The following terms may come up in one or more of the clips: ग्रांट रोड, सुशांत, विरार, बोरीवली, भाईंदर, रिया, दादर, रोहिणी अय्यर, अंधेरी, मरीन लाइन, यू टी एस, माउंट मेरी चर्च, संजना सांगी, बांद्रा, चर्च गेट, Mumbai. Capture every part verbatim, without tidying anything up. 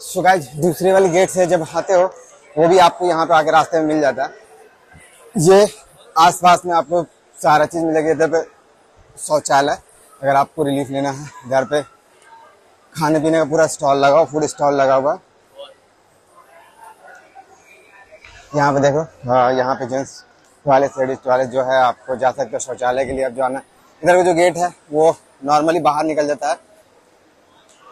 So guys दूसरे वाले gate से जब आते हो वो भी आपको यहाँ पे आके रास्ते में मिल जाता है। ये आसपास में आपको सारा चीज़ मिलेगी। इधर पे शौचालय, अगर आपको रिलीफ लेना है। घर पे खाने पीने का पूरा स्टॉल लगा हुआ, फूड स्टॉल लगा हुआ। यहाँ पे देखो, हाँ यहाँ पे जेंट्स टॉयलेट, लेडीज टॉयलेट जो है आपको जा सकते हो शौचालय के लिए। अब जाना इधर का जो गेट है वो नॉर्मली बाहर निकल जाता है,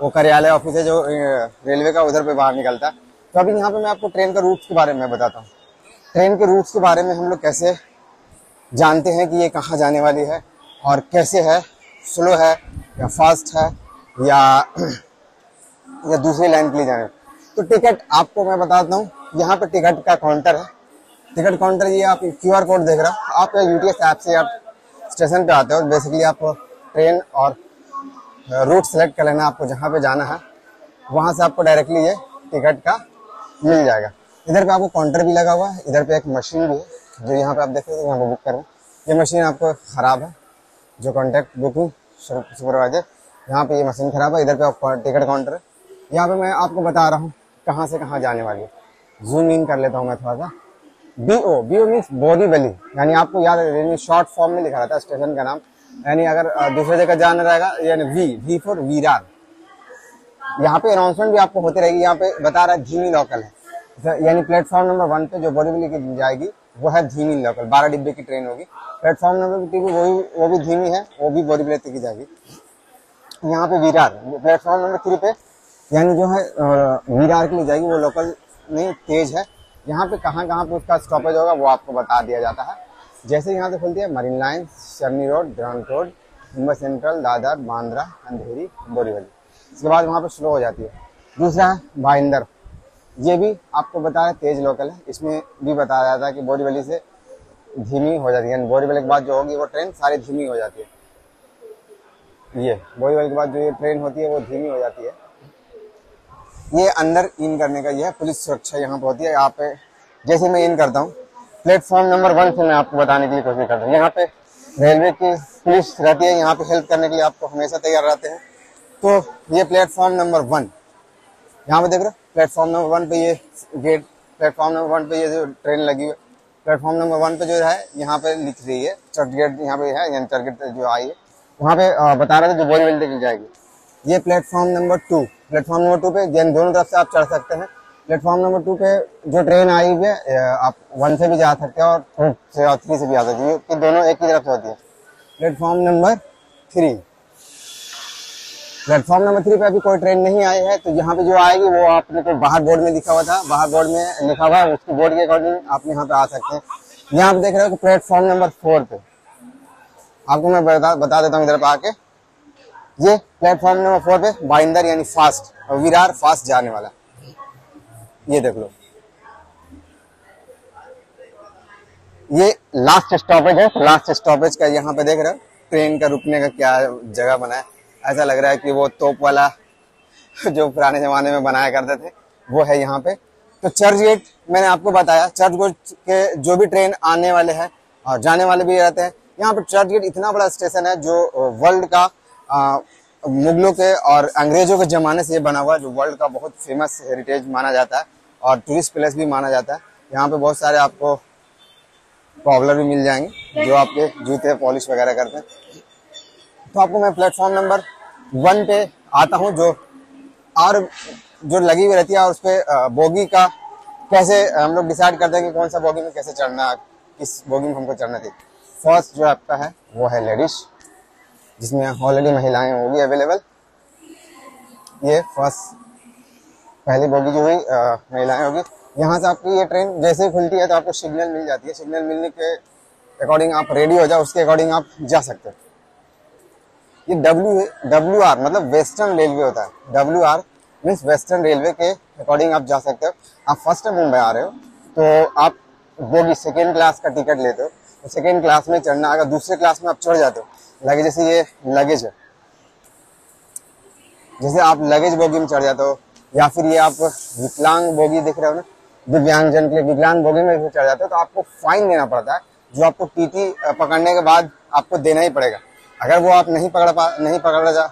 वो कार्यालय ऑफिस है जो रेलवे का, उधर पे बाहर निकलता है। तो अभी यहाँ पे मैं आपको ट्रेन का रूट्स के बारे में बताता हूँ। ट्रेन के रूट्स के बारे में हम लोग कैसे जानते हैं कि ये कहाँ जाने वाली है और कैसे है, स्लो है या फास्ट है या या दूसरी लाइन के लिए जाने। तो टिकट आपको मैं बताता हूँ, यहाँ पे टिकट का काउंटर है। टिकट काउंटर ये आप क्यू आर कोड देख रहे हो। आप यू टी एस ऐप से आप स्टेशन पे आते हो, बेसिकली आप ट्रेन और रूट सेलेक्ट कर लेना। आपको जहाँ पे जाना है वहाँ से आपको डायरेक्टली ये टिकट का मिल जाएगा। इधर पे आपको काउंटर भी लगा हुआ है, इधर पे एक मशीन भी है जो यहाँ पे आप देख सकते हो, यहाँ पे बुक कर रहे हैं। ये मशीन आपको ख़राब है, जो कॉन्टैक्ट बुकिंग सुपरवाइजर, यहाँ पे ये मशीन ख़राब है। इधर पे आपको टिकट काउंटर है। यहाँ पर मैं आपको बता रहा हूँ कहाँ से कहाँ जाने वाली है। जूम इन कर लेता हूँ मैं थोड़ा सा। B O B O means Borivali, यानी आपको याद है शॉर्ट फॉर्म में लिखा रहता है स्टेशन का नाम। यानी अगर दूसरे जगह जाना रहेगा, यानी वी वी फॉर वीरार। यहाँ पे अनाउंसमेंट भी आपको होती रहेगी। यहाँ पे बता रहा है धीमी लोकल है, यानी प्लेटफॉर्म नंबर वन पे जो बोरीवली की जाएगी वो है धीमी लोकल, बारह डिब्बे की ट्रेन होगी। प्लेटफॉर्म नंबर टू वो भी वो भी धीमी है, वो भी बोरीवली की जाएगी। यहाँ पे वीरार प्लेटफॉर्म नंबर थ्री पे, यानी जो है वीरार के लिए जाएगी, वो लोकल नहीं तेज है। यहाँ पे कहाँ कहाँ पे उसका स्टॉपेज होगा वो आपको बता दिया जाता है। जैसे यहाँ से खुलती है मरीन लाइन, Charni road, ग्रांट रोड, Mumbai central, दादर, बांद्रा, अंधेरी, बोरीवली। इसके बाद वहाँ पर स्लो हो जाती है। दूसरा है भाईंदर, ये भी आपको बताया तेज लोकल है। इसमें भी बताया जाता है कि बोरीवली से धीमी हो जाती है, यानी बोरीवली के बाद जो होगी वो ट्रेन सारी धीमी हो जाती है। ये बोरीवली के बाद जो ये ट्रेन होती है वो धीमी हो जाती है। ये अंदर इन करने का यह है। पुलिस सुरक्षा यहाँ पर होती है। यहाँ पे जैसे मैं इन करता हूँ प्लेटफॉर्म नंबर वन से, मैं आपको बताने के लिए कोशिश करता हूँ। यहाँ पे रेलवे की पुलिस रहती है, यहाँ पे हेल्प करने के लिए आपको हमेशा तैयार रहते हैं। तो ये प्लेटफॉर्म नंबर वन, यहाँ पे देख रहे हो प्लेटफॉर्म नंबर वन पे ये गेट, प्लेटफॉर्म नंबर वन पे ये जो ट्रेन लगी हुई है, प्लेटफॉर्म नंबर वन पे जो है यहाँ पे लिख रही है चर्च गेट, यहाँ पे है यानी चर्च गेट जो आई है वहाँ पे बता रहे थे जो बोरीवली तक जाएगी। ये platform number two, platform number two पे यानी दोनों तरफ से आप चढ़ सकते हैं। प्लेटफॉर्म नंबर टू पे जो ट्रेन आई हुई है आप वन से भी जा सकते हैं और टू से और थ्री से भी जा सकते हैं, क्योंकि दोनों एक ही तरफ से होती है। Platform number three, platform number three पे अभी कोई ट्रेन नहीं आई है, तो यहाँ पे जो आएगी वो आपने को बाहर बोर्ड में लिखा हुआ था, बाहर बोर्ड में लिखा हुआ है, उसके बोर्ड के अकॉर्डिंग आप यहाँ पे आ सकते हैं। यहाँ पे देख रहे हो कि प्लेटफॉर्म नंबर फोर पे आपको मैं बता, बता देता हूँ इधर पे आके। ये प्लेटफॉर्म नंबर फोर पे बाइंदर यानी फास्ट और विरार फास्ट जाने वाला, ये देख लो। ये लास्ट स्टॉपेज है, लास्ट स्टॉपेज का यहाँ पे देख रहे हो ट्रेन का रुकने का क्या जगह बना है। ऐसा लग रहा है कि वो तोप वाला जो पुराने जमाने में बनाया करते थे वो है यहाँ पे। तो चर्च गेट मैंने आपको बताया, चर्च गेट के जो भी ट्रेन आने वाले हैं और जाने वाले भी रहते हैं। यहाँ पे चर्च गेट इतना बड़ा स्टेशन है जो वर्ल्ड का आ, मुगलों के और अंग्रेजों के ज़माने से ये बना हुआ, जो वर्ल्ड का बहुत फेमस हेरिटेज माना जाता है और टूरिस्ट प्लेस भी माना जाता है। यहाँ पे बहुत सारे आपको पॉपुलर भी मिल जाएंगे जो आपके जूते पॉलिश वगैरह करते हैं। तो आपको मैं प्लेटफॉर्म नंबर वन पे आता हूँ, जो और जो लगी हुई रहती है, और उस पर बोगी का कैसे हम लोग डिसाइड करते हैं कि कौन सा बोगी में कैसे चढ़ना, किस बोगी में हमको चढ़ना थी। फर्स्ट जो आपका है वो है लेडीज, जिसमें ऑलरेडी महिलाएं होगी अवेलेबल। ये फर्स्ट पहली बोगी जो हुई महिलाएं होगी। यहाँ से आपकी ये ट्रेन जैसे ही खुलती है तो आपको सिग्नल मिल जाती है, सिग्नल मिलने के अकॉर्डिंग आप रेडी हो जाओ, उसके अकॉर्डिंग आप जा सकते हो। ये डब्ल्यू डब्ल्यू आर मतलब वेस्टर्न रेलवे होता है, W R means western railway के अकॉर्डिंग आप जा सकते हो। आप फर्स्ट टाइम मुंबई आ रहे हो तो आप बोगी सेकेंड क्लास का टिकट लेते हो, तो सेकेंड क्लास में चढ़ना। अगर दूसरे क्लास में आप चढ़ जाते हो, लगेज जैसे ये लगेज है, जैसे आप लगेज बोगी में चढ़ जाते हो, या फिर ये आप विकलांग बोगी देख रहे हो ना, दिव्यांगजन के लिए विकलांग बोगी में चढ़ जाते हो, तो आपको फाइन देना पड़ता है, जो आपको टीटी पकड़ने के बाद आपको देना ही पड़ेगा। अगर वो आप नहीं पकड़ पा नहीं पकड़ा जा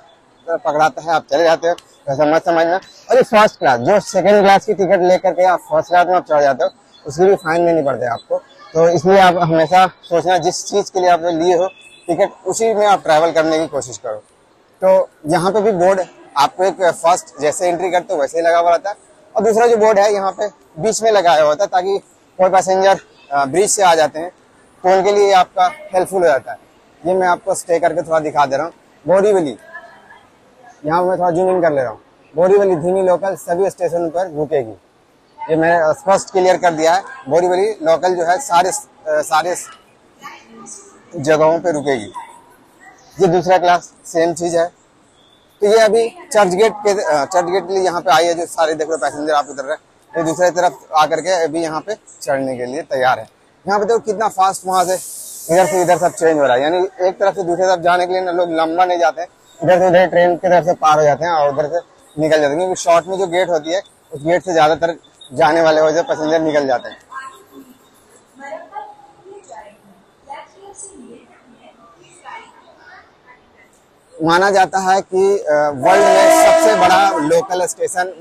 पकड़ाता है, आप चले जाते हो, ऐसा मत समझना। और ये फर्स्ट क्लास, जो सेकंड क्लास की टिकट लेकर के आप फर्स्ट क्लास में आप चढ़ जाते हो उसकी भी फाइन देनी पड़ती है आपको। तो इसलिए आप हमेशा सोचना जिस चीज़ के लिए आप लिए हो टिकट उसी में आप ट्रैवल करने की कोशिश करो। तो यहाँ पे भी बोर्ड आपको एक फर्स्ट जैसे एंट्री करते हो वैसे ही लगा हुआ रहता है, और दूसरा जो बोर्ड है यहाँ पे बीच में लगाया हुआ होता है ताकि कोई पैसेंजर ब्रिज से आ जाते हैं तो उनके लिए आपका हेल्पफुल हो जाता है। ये मैं आपको स्टे करके थोड़ा दिखा दे रहा हूँ। बोरीवली, यहाँ मैं थोड़ा जूम इन कर ले रहा हूँ। बोरीवली धीमी लोकल सभी स्टेशन पर रुकेगी, ये मैंने स्पष्ट क्लियर कर दिया है। बोरीवली लोकल जो है सारे सारे जगहों पे रुकेगी। ये दूसरा क्लास सेम चीज है। तो ये अभी चर्च गेट के चर्च गेट के लिए यहाँ पे आई है, जो सारे देख लो पैसेंजर आप उतर रहे हैं, ये दूसरे तरफ आकर के अभी यहाँ पे चढ़ने के लिए तैयार है। यहाँ पे देखो कितना फास्ट वहाँ से इधर से इधर सब चेंज हो रहा है, यानी एक तरफ से दूसरे तरफ जाने के लिए ना लोग लंबा नहीं जाते हैं, इधर से उधर ट्रेन की तरफ से पार हो जाते हैं और उधर से निकल जाते हैं, क्योंकि शॉर्ट में जो गेट होती है उस गेट से ज्यादातर जाने वाले वजह पैसेंजर निकल जाते हैं। माना जाता है कि वर्ल्ड में सबसे बड़ा लोकल स्टेशन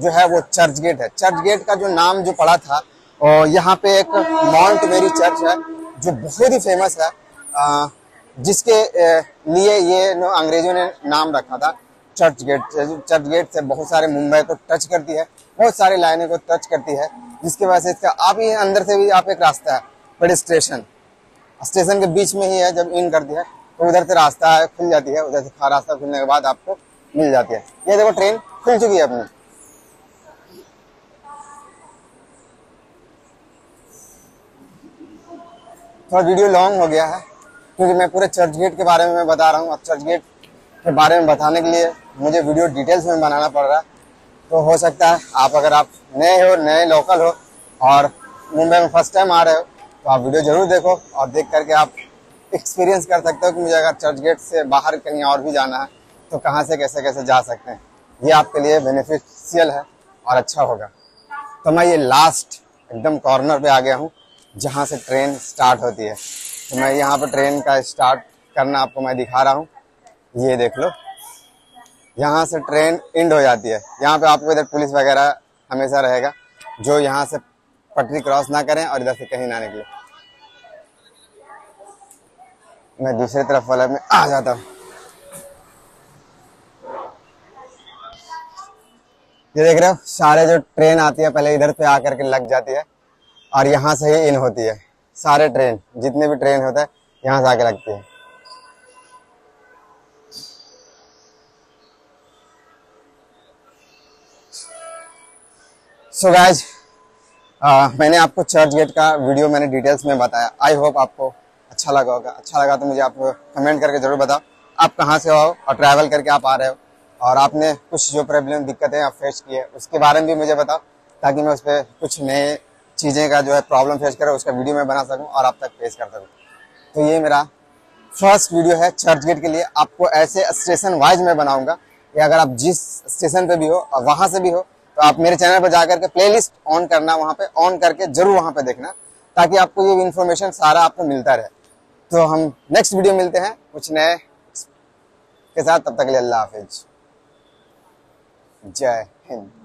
जो है वो चर्च गेट है। चर्च गेट का जो नाम जो पड़ा था, और यहाँ पे एक माउंट मेरी चर्च है जो बहुत ही फेमस है, जिसके लिए ये अंग्रेजों ने नाम रखा था चर्च गेट। चर्च गेट से बहुत सारे मुंबई को टच करती है, बहुत सारे लाइनों को टच करती है, जिसकी वजह से इसका आप ही अंदर से भी आप एक रास्ता है, बट स्टेशन स्टेशन के बीच में ही है। जब इन करती है तो उधर से रास्ता है, खुल जाती है, उधर से खा रास्ता खुलने के बाद आपको मिल जाती है। ये देखो ट्रेन खुल चुकी है अपनी। थोड़ा वीडियो लॉन्ग हो गया है क्योंकि मैं पूरे चर्च गेट के बारे में मैं बता रहा हूँ। अब चर्च गेट के बारे में बताने के लिए मुझे वीडियो डिटेल्स में बनाना पड़ रहा है, तो हो सकता है आप अगर आप नए हो, नए लोकल हो और मुंबई में फर्स्ट टाइम आ रहे हो तो आप वीडियो जरूर देखो और देख करके आप एक्सपीरियंस कर सकते हो कि मुझे अगर चर्च गेट से बाहर कहीं और भी जाना है तो कहाँ से कैसे कैसे जा सकते हैं। ये आपके लिए बेनिफिशियल है और अच्छा होगा। तो मैं ये लास्ट एकदम कॉर्नर पे आ गया हूँ जहाँ से ट्रेन स्टार्ट होती है। तो मैं यहाँ पर ट्रेन का स्टार्ट करना आपको मैं दिखा रहा हूँ। ये देख लो, यहाँ से ट्रेन एंड हो जाती है। यहाँ पे आपको इधर पुलिस वगैरह हमेशा रहेगा जो यहाँ से पटरी क्रॉस ना करें और इधर से कहीं ना निकले। मैं दूसरे तरफ वाला में आ जाता हूँ। ये देख रहे हो, सारे जो ट्रेन आती है पहले इधर पे आकर के लग जाती है और यहाँ से ही इन होती है। सारे ट्रेन जितने भी ट्रेन होता है यहाँ से आके लगती है। सो so गाइज, मैंने आपको चर्च गेट का वीडियो मैंने डिटेल्स में बताया। आई होप आपको अच्छा लगा होगा। अच्छा लगा तो मुझे आप कमेंट करके जरूर बताओ आप कहाँ से आओ और ट्रैवल करके आप आ रहे हो, और आपने कुछ जो प्रॉब्लम दिक्कतें आप फेस की है उसके बारे में भी मुझे बताओ, ताकि मैं उस पर कुछ नए चीज़ें का जो है प्रॉब्लम फेस करें उसका वीडियो मैं बना सकूँ और आप तक फेस कर सकूँ। तो ये मेरा फर्स्ट वीडियो है चर्च गेट के लिए। आपको ऐसे स्टेशन वाइज मैं बनाऊँगा कि अगर आप जिस स्टेशन पर भी हो और वहाँ से भी हो तो आप मेरे चैनल पर जाकर के प्लेलिस्ट ऑन करना, वहाँ पे ऑन करके जरूर वहाँ पे देखना, ताकि आपको ये इन्फॉर्मेशन सारा आपको मिलता रहे। तो हम नेक्स्ट वीडियो मिलते हैं कुछ नए के साथ। तब तक के लिए अल्लाह हाफिज, जय हिंद।